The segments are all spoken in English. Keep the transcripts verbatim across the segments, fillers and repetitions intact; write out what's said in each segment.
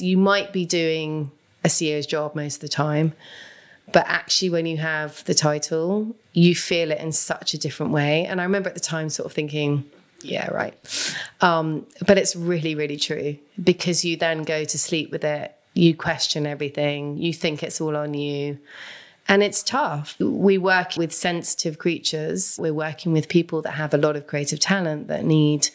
You might be doing a C E's job most of the time, but actually when you have the title, you feel it in such a different way. And I remember at the time sort of thinking, yeah, right. Um, but it's really, really true, because you then go to sleep with it. You question everything. You think it's all on you. And it's tough. We work with sensitive creatures. We're working with people that have a lot of creative talent that need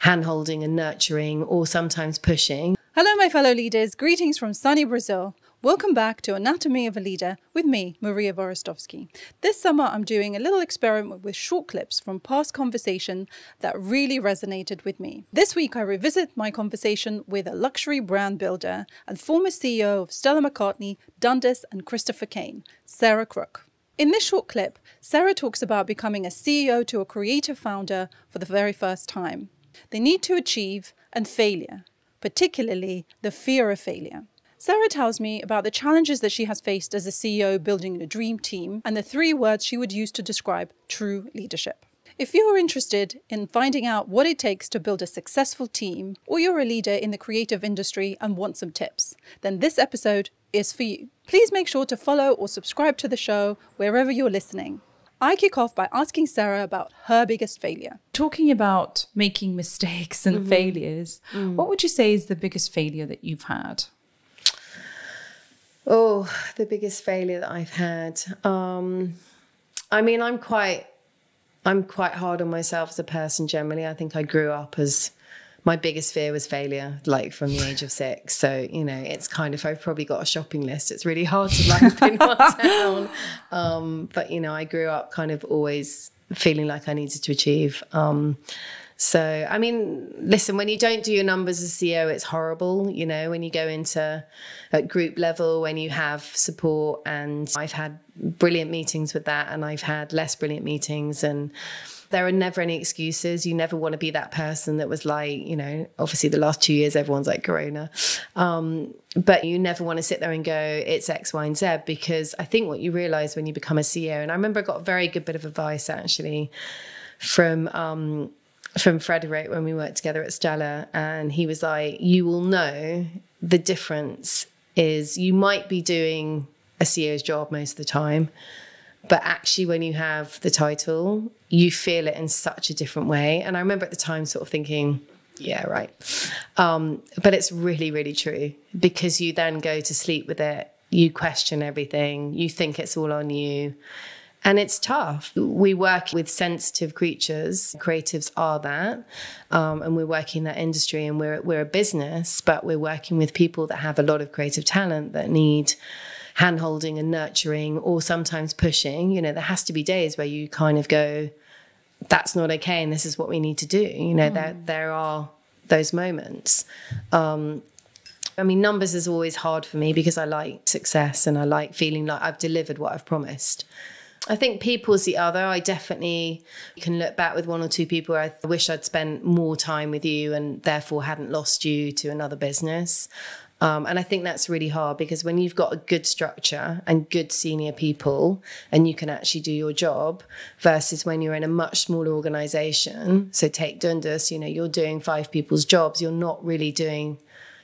hand-holding and nurturing, or sometimes pushing. Hello, my fellow leaders. Greetings from sunny Brazil. Welcome back to Anatomy of a Leader with me, Maria Voorostovsky. This summer, I'm doing a little experiment with short clips from past conversation that really resonated with me. This week, I revisit my conversation with a luxury brand builder and former C E O of Stella McCartney, Dundas, and Christopher Kane, Sarah Crook. In this short clip, Sarah talks about becoming a C E O to a creative founder for the very first time, the need to achieve, and failure, particularly the fear of failure. Sarah tells me about the challenges that she has faced as a C E O building a dream team, and the three words she would use to describe true leadership. If you're interested in finding out what it takes to build a successful team, or you're a leader in the creative industry and want some tips, then this episode is for you. Please make sure to follow or subscribe to the show wherever you're listening. I kick off by asking Sarah about her biggest failure. Talking about making mistakes and mm-hmm. failures, mm. what would you say is the biggest failure that you've had? Oh, the biggest failure that I've had. Um, I mean, I'm quite, I'm quite hard on myself as a person generally. I think I grew up as, my biggest fear was failure, like from the age of six. So, you know, it's kind of, I've probably got a shopping list. It's really hard to like pin one down. Um, but, you know, I grew up kind of always feeling like I needed to achieve. Um, so, I mean, listen, when you don't do your numbers as C E O, it's horrible. You know, when you go into at group level, when you have support, and I've had brilliant meetings with that, and I've had less brilliant meetings, and there are never any excuses. You never want to be that person that was like, you know, obviously the last two years, everyone's like Corona. Um, but you never want to sit there and go, it's X, Y, and Z, because I think what you realize when you become a C E O, and I remember I got a very good bit of advice actually from, um, from Frederick when we worked together at Stella. And he was like, you will know the difference is you might be doing a C E O's job most of the time, but actually when you have the title, you feel it in such a different way. And I remember at the time sort of thinking, yeah, right. Um, but it's really, really true, because you then go to sleep with it. You question everything. You think it's all on you. And it's tough. We work with sensitive creatures. Creatives are that. Um, and we're working in that industry, and we're, we're a business, but we're working with people that have a lot of creative talent that need hand-holding and nurturing, or sometimes pushing. You know, there has to be days where you kind of go, that's not okay, and this is what we need to do. You know, mm. there, there are those moments. Um, I mean, numbers is always hard for me, because I like success, and I like feeling like I've delivered what I've promised. I think people's the other. I definitely can look back with one or two people where I wish I'd spent more time with you and therefore hadn't lost you to another business. Um, and I think that's really hard, because when you've got a good structure and good senior people, and you can actually do your job, versus when you're in a much smaller organization. So take Dundas, you know, you're doing five people's jobs. You're not really doing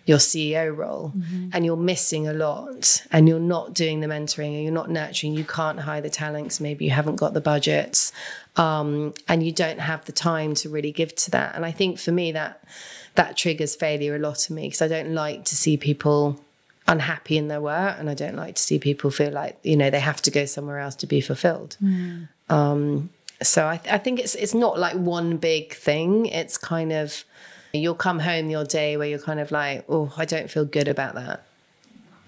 your C E O role, mm-hmm. and you're missing a lot, and you're not doing the mentoring, and you're not nurturing. You can't hire the talents. Maybe you haven't got the budgets, um, and you don't have the time to really give to that. And I think for me, that that triggers failure a lot in me, because I don't like to see people unhappy in their work, and I don't like to see people feel like, you know, they have to go somewhere else to be fulfilled. Mm. Um, so I, th I think it's it's not like one big thing. It's kind of, you'll come home your day where you're kind of like, oh, I don't feel good about that.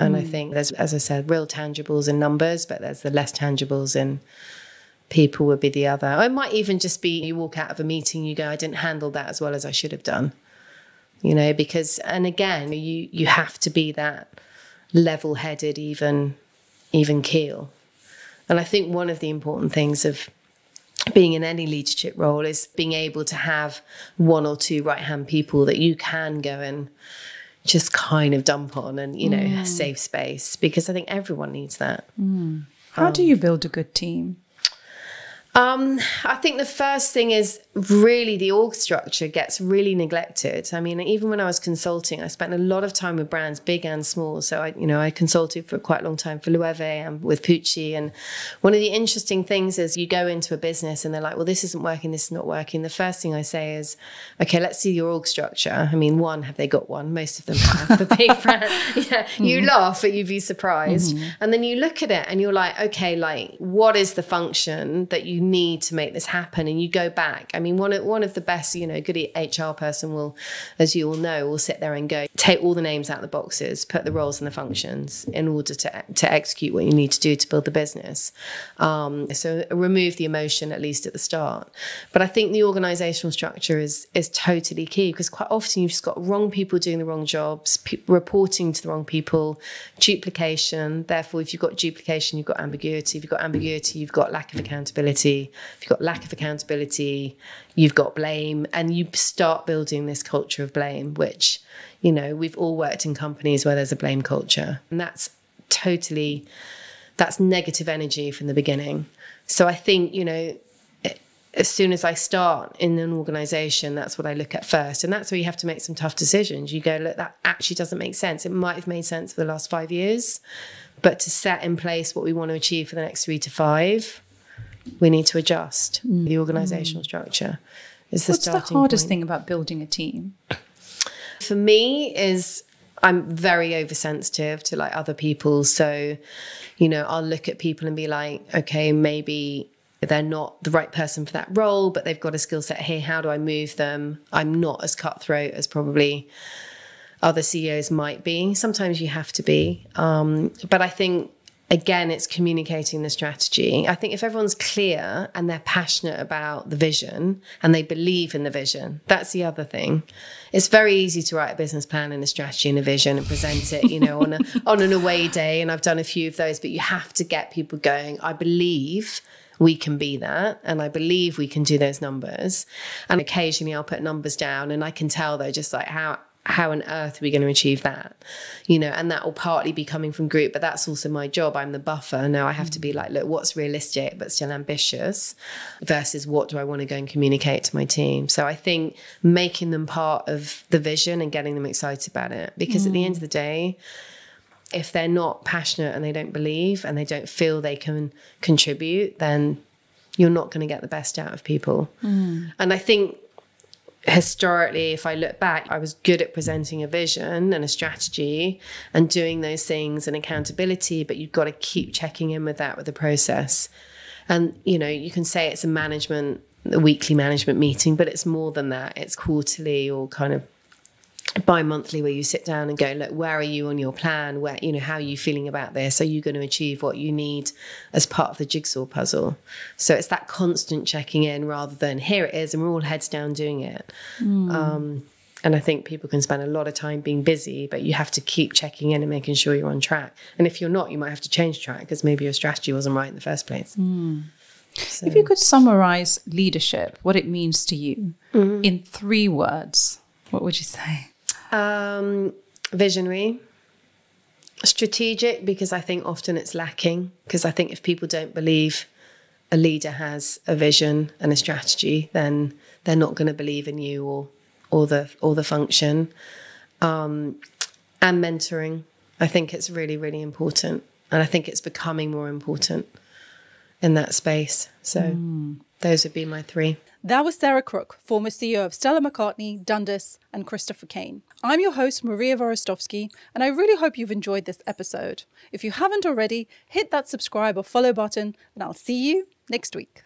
And mm. I think there's, as I said, real tangibles in numbers, but there's the less tangibles in people would be the other. It might even just be you walk out of a meeting, you go, I didn't handle that as well as I should have done. You know, because, and again, you, you have to be that level-headed, even, even keel. And I think one of the important things of being in any leadership role is being able to have one or two right-hand people that you can go and just kind of dump on and, you know, mm. save space, because I think everyone needs that. Mm. How um, do you build a good team? Um, I think the first thing is really the org structure gets really neglected. I mean, even when I was consulting, I spent a lot of time with brands, big and small. So I, you know, I consulted for quite a long time for Lueve and with Pucci. And one of the interesting things is you go into a business and they're like, well, this isn't working, this is not working. The first thing I say is, okay, let's see your org structure. I mean, one, have they got one? Most of them have. The big brand, yeah, mm-hmm. You laugh, but you'd be surprised. Mm-hmm. And then you look at it and you're like, okay, like what is the function that you need to make this happen? And you go back. I mean, one of, one of the best, you know, good H R person will, as you all know, will sit there and go, take all the names out of the boxes, put the roles and the functions in order to, to execute what you need to do to build the business. Um, so remove the emotion, at least at the start. But I think the organizational structure is, is totally key, because quite often you've just got wrong people doing the wrong jobs, pe reporting to the wrong people, duplication. Therefore, if you've got duplication, you've got ambiguity. If you've got ambiguity, you've got lack of accountability. If you've got lack of accountability, you've got blame, and you start building this culture of blame, which, you know, we've all worked in companies where there's a blame culture, and that's totally, that's negative energy from the beginning. So I think, you know, as soon as I start in an organization, that's what I look at first. And that's where you have to make some tough decisions. You go, look, that actually doesn't make sense. It might have made sense for the last five years, but to set in place what we want to achieve for the next three to five, we need to adjust. Mm. The organizational structure is the What's starting the hardest point. Thing about building a team? For me is I'm very oversensitive to like other people. So, you know, I'll look at people and be like, okay, maybe they're not the right person for that role, but they've got a skill set here. How do I move them? I'm not as cutthroat as probably other C E Os might be. Sometimes you have to be. Um, but I think, again, it's communicating the strategy. I think if everyone's clear and they're passionate about the vision and they believe in the vision, that's the other thing. It's very easy to write a business plan and a strategy and a vision and present it, you know, on, a, on an away day. And I've done a few of those, but you have to get people going, I believe we can be that, and I believe we can do those numbers. And occasionally I'll put numbers down and I can tell though, just like how, how on earth are we going to achieve that? You know, and that will partly be coming from group, but that's also my job. I'm the buffer. Now I have to be like, look, what's realistic, but still ambitious versus what do I want to go and communicate to my team? So I think making them part of the vision and getting them excited about it, because mm. at the end of the day, if they're not passionate and they don't believe and they don't feel they can contribute, then you're not going to get the best out of people. Mm. And I think, historically, if I look back, I was good at presenting a vision and a strategy and doing those things and accountability, but you've got to keep checking in with that, with the process. And, you know, you can say it's a management, a weekly management meeting, but it's more than that. It's quarterly or kind of bi-monthly, where you sit down and go, look, where are you on your plan? Where, you know, how are you feeling about this? Are you going to achieve what you need as part of the jigsaw puzzle? So it's that constant checking in rather than here it is and we're all heads down doing it. Mm. Um, and I think people can spend a lot of time being busy, but you have to keep checking in and making sure you're on track. And if you're not, you might have to change track because maybe your strategy wasn't right in the first place. Mm. So. If you could summarize leadership, what it means to you, mm. in three words, what would you say? Um, visionary, strategic, because I think often it's lacking, because I think if people don't believe a leader has a vision and a strategy, then they're not going to believe in you or, or the, or the function, um, and mentoring. I think it's really, really important. And I think it's becoming more important in that space. So mm. those would be my three. That was Sarah Crook, former C E O of Stella McCartney, Dundas, and Christopher Kane. I'm your host, Maria Vorostovsky, and I really hope you've enjoyed this episode. If you haven't already, hit that subscribe or follow button, and I'll see you next week.